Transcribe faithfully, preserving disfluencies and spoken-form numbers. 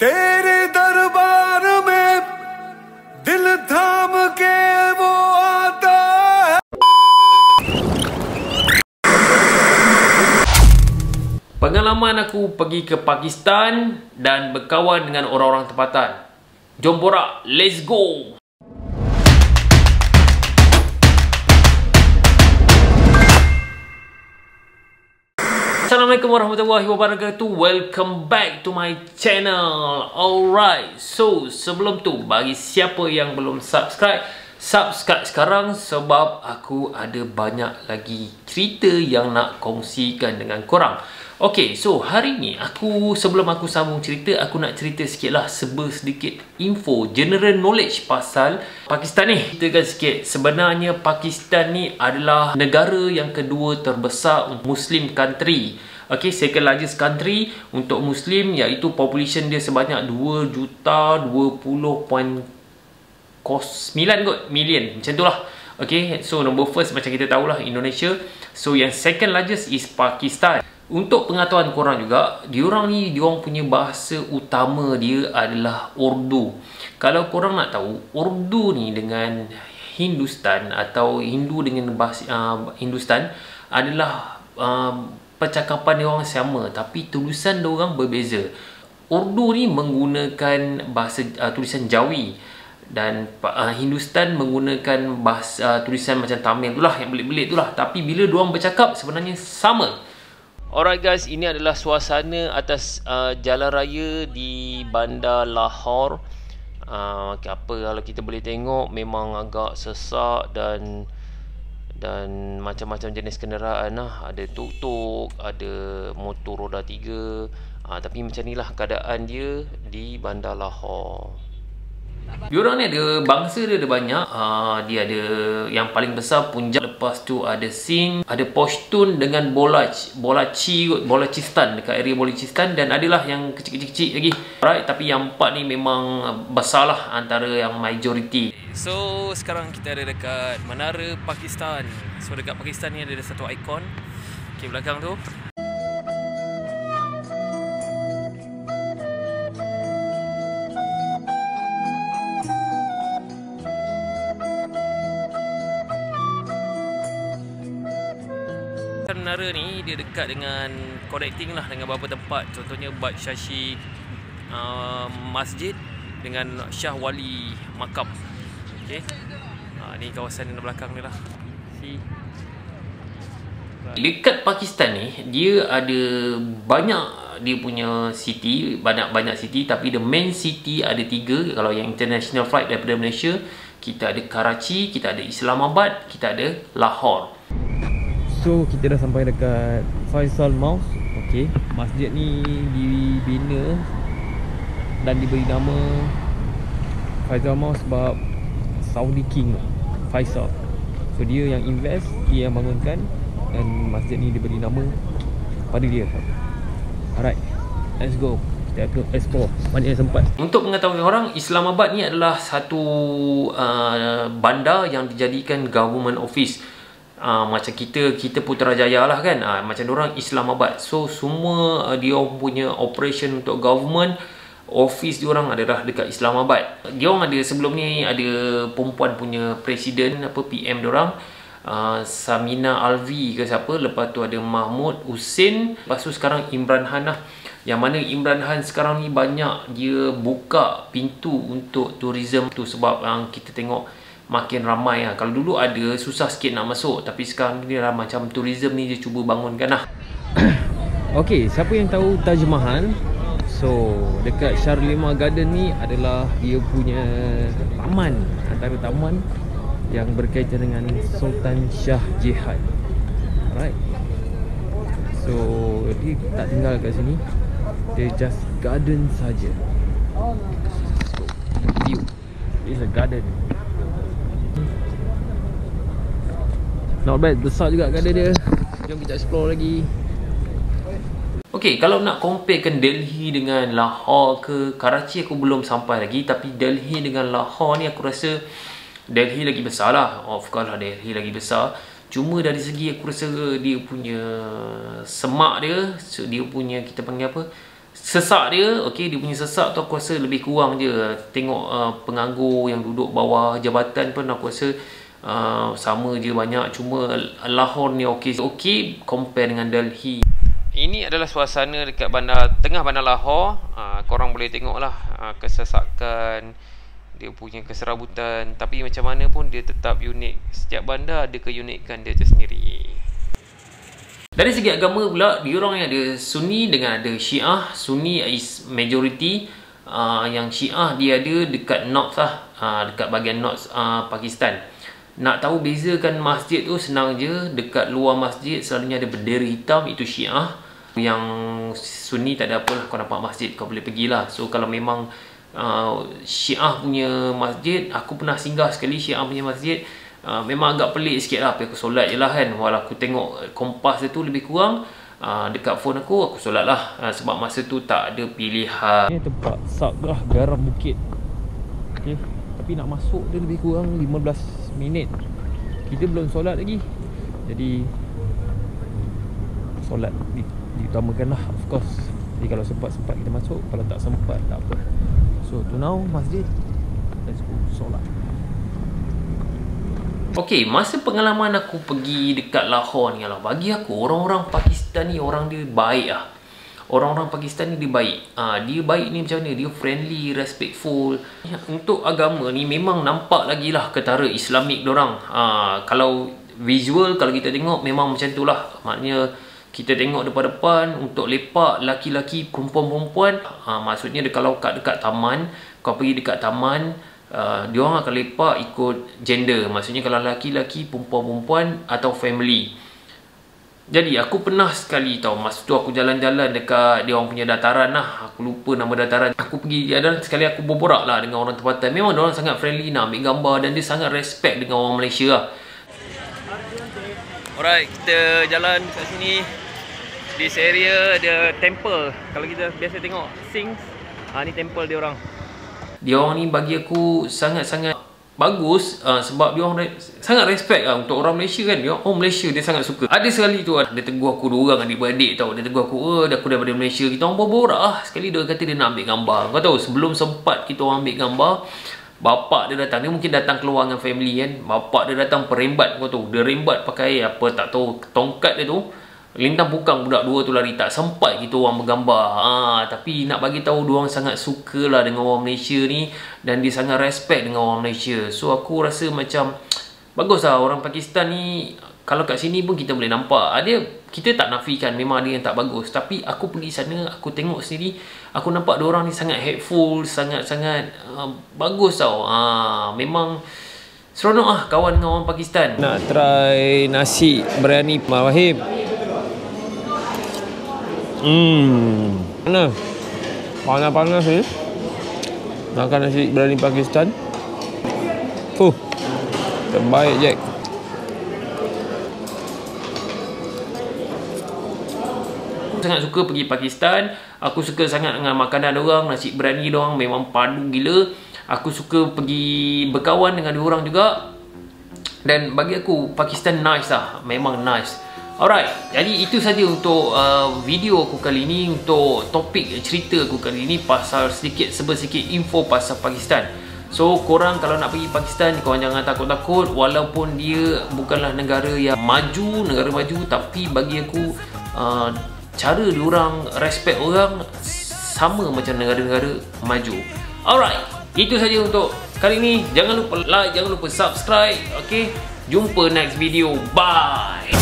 तेरे दरबार में दिल थाम के वो आता है। Pengalaman aku pergi ke Pakistan dan berkawan dengan orang-orang tempatan. Jom borak, let's go. Assalamualaikum warahmatullahi wabarakatuh. Welcome back to my channel. Alright, so sebelum tu, bagi siapa yang belum subscribe, subscribe sekarang sebab aku ada banyak lagi cerita yang nak kongsikan dengan korang. Okay, so hari ni aku, sebelum aku sambung cerita, aku nak cerita sikit lah, seber sedikit info, general knowledge pasal Pakistan ni. Ceritakan sikit, sebenarnya Pakistan ni adalah negara yang kedua terbesar Muslim country. Okay, second largest country untuk Muslim, iaitu population dia sebanyak dua juta dua puluh perpuluhan sembilan kot, million, macam tu lah. Okay, so number first macam kita tahulah Indonesia. So yang second largest is Pakistan. Untuk pengetahuan korang juga, diorang ni, diorang punya bahasa utama dia adalah Urdu. Kalau korang nak tahu, Urdu ni dengan Hindustan atau Hindu dengan bahasa uh, Hindustan adalah uh, percakapan diorang sama, tapi tulisan diorang berbeza. Urdu ni menggunakan bahasa uh, tulisan Jawi, dan uh, Hindustan menggunakan bahasa uh, tulisan macam Tamil tu lah, yang belit-belit tu lah. Tapi bila diorang bercakap, sebenarnya sama. Alright guys, ini adalah suasana atas uh, jalan raya di bandar Lahore. uh, okay, Apa kalau kita boleh tengok, memang agak sesak dan dan macam-macam jenis kenderaan lah. Ada tuk-tuk, ada motor roda tiga. uh, Tapi macam ni lah keadaan dia di bandar Lahore. Diorang ni ada, bangsa dia ada banyak. uh, Dia ada yang paling besar Punjab. Lepas tu ada Singh, ada Pashtun dengan Bolaj, Bolachi, Bolacistan, dekat area Bolacistan. Dan adalah yang kecil-kecil lagi. Alright, tapi yang empat ni memang besar lah, antara yang majoriti. So sekarang kita ada dekat Menara Pakistan. So dekat Pakistan ni ada satu ikon, okay, belakang tu. Menara ni dia dekat dengan connecting lah dengan beberapa tempat, contohnya Bad Shashi uh, Masjid dengan Shah Wali Makam. Okay, uh, ni kawasan yang belakang ni lah. See? Dekat Pakistan ni dia ada banyak, dia punya city, banyak-banyak city, tapi the main city ada tiga. Kalau yang international flight daripada Malaysia, kita ada Karachi, kita ada Islamabad, kita ada Lahore. So kita dah sampai dekat Faisal Mosque. Okey, masjid ni dibina dan diberi nama Faisal Mosque sebab Saudi King Faisal. So dia yang invest, dia yang bangunkan, dan masjid ni diberi nama pada dia. Alright, let's go. Kita akan explore mana yang sempat. Untuk pengetahuan orang, Islamabad ni adalah satu uh, bandar yang dijadikan government office. Uh, macam kita, kita Putrajaya lah kan, uh, macam diorang Islamabad. So semua uh, dia punya operation untuk government, office diorang adalah dekat Islamabad. Diorang ada sebelum ni ada perempuan punya presiden, apa P M diorang, uh, Samina Alvi ke siapa. Lepas tu ada Mahmud Hussein. Lepas tu sekarang Imran Khan lah, yang mana Imran Khan sekarang ni banyak dia buka pintu untuk tourism tu, sebab uh, kita tengok makin ramai lah. Kalau dulu ada susah sikit nak masuk, tapi sekarang ni lah macam tourism ni dia cuba bangunkan lah. Okay, siapa yang tahu Taj Mahal? So dekat Shalimar Garden ni adalah dia punya taman, antara taman yang berkaitan dengan Sultan Shah Jahan. Alright, so dia tak tinggal kat sini, dia just garden saja. So view, it's a garden. Not bad, besar juga garden dia. Jom kita explore lagi. Okay, kalau nak comparekan Delhi dengan Lahore ke Karachi, aku belum sampai lagi. Tapi Delhi dengan Lahore ni aku rasa Delhi lagi besar lah. Of course lah, Delhi lagi besar. Cuma dari segi aku rasa dia punya semak dia, so dia punya, kita panggil apa, Sesak dia, okey, dia punya sesak tu aku rasa lebih kurang je. Tengok uh, penganggur yang duduk bawah jabatan pun aku rasa uh, sama je banyak. Cuma Lahore ni okey, okey compare dengan Delhi. Ini adalah suasana dekat bandar, tengah bandar Lahore. uh, Korang boleh tengoklah uh, kesesakan, dia punya keserabutan. Tapi macam mana pun dia tetap unik. Setiap bandar ada keunikan dia tersendiri. Dari segi agama pula, diorang yang ada Sunni dengan ada Syiah. Sunni is majority. uh, Yang Syiah dia ada dekat North lah, uh, dekat bahagian North uh, Pakistan. Nak tahu bezakan masjid tu senang je. Dekat luar masjid selalunya ada bendera hitam, itu Syiah. Yang Sunni tak ada apalah, kau nampak masjid kau boleh pergilah. So kalau memang uh, Syiah punya masjid, aku pernah singgah sekali Syiah punya masjid. Uh, memang agak pelik sikit lah, aku solat je lah kan. Walau aku tengok kompas dia tu lebih kurang uh, dekat phone aku, aku solat lah uh, sebab masa tu tak ada pilihan. Ini tempat Sabgah Garam Bukit, okay. Tapi nak masuk dia lebih kurang lima belas minit. Kita belum solat lagi, jadi solat di, diutamakan lah, of course. Jadi kalau sempat-sempat kita masuk, kalau tak sempat tak apa. So to now masjid, let's go solat. Okey, masa pengalaman aku pergi dekat Lahore ni lah, bagi aku orang-orang Pakistan ni orang dia baik lah. Orang-orang Pakistan ni dia baik. Ha, dia baik ni macam mana? Dia friendly, respectful. Untuk agama ni memang nampak lagi lah ketara Islamik diorang. Ha, kalau visual, kalau kita tengok memang macam tu lah. Maknanya kita tengok depan-depan, untuk lepak, laki-laki, perempuan-perempuan. Ha, maksudnya kalau kat dekat taman, kau pergi dekat taman, Uh, diorang akan lepak ikut gender. Maksudnya kalau lelaki-lelaki, perempuan-perempuan atau family. Jadi aku pernah sekali tau, masa tu aku jalan-jalan dekat diorang punya dataran lah. Aku lupa nama dataran. Aku pergi, ada sekali aku berborak lah dengan orang tempatan. Memang diorang sangat friendly, nak ambil gambar, dan dia sangat respect dengan orang Malaysia lah. Alright, kita jalan kat sini. Di area ada temple. Kalau kita biasa tengok Sings, ha, ni temple diorang. Dia orang ni bagi aku sangat-sangat bagus uh, sebab dia orang re sangat respect lah untuk orang Malaysia kan. Dia orang oh, Malaysia dia sangat suka. Ada sekali tu dia tegur aku dua orang adik-beradik tau. Dia tegur aku, "Oh, aku daripada Malaysia." Kita orang berborak lah. Sekali dia kata dia nak ambil gambar. Kau tahu sebelum sempat kita orang ambil gambar, bapak dia datang. Dia mungkin datang keluar dengan family kan. Bapak dia datang perembat, kau tahu. Dia rembat pakai apa tak tahu, tongkat dia tu. Lintang pukang budak dua tu lari, tak sempat kita orang bergambar. Ha, tapi nak bagi tahu dia orang sangat sukalah dengan orang Malaysia ni, dan dia sangat respect dengan orang Malaysia. So aku rasa macam baguslah orang Pakistan ni. Kalau kat sini pun kita boleh nampak ada, kita tak nafikan memang ada yang tak bagus, tapi aku pergi sana aku tengok sendiri, aku nampak dia orang ni sangat helpful, sangat-sangat uh, bagus tau. Ha, memang seronok ah kawan dengan orang Pakistan. Nak try nasi biryani Mak Wahib. Hmm, panas, panas-panas ni. Makan nasi biryani Pakistan. Fuh, terbaik Jack. Aku sangat suka pergi Pakistan. Aku suka sangat dengan makanan diorang, nasi biryani diorang memang padu gila. Aku suka pergi berkawan dengan diorang juga. Dan bagi aku Pakistan nice lah, memang nice. Alright, jadi itu saja untuk uh, video aku kali ini, untuk topik cerita aku kali ini pasal sedikit serba sedikit info pasal Pakistan. So korang kalau nak pergi Pakistan, korang jangan takut-takut, walaupun dia bukanlah negara yang maju, negara maju, tapi bagi aku uh, cara diorang respect orang sama macam negara-negara maju. Alright, itu saja untuk kali ini. Jangan lupa like, jangan lupa subscribe, okay? Jumpa next video. Bye.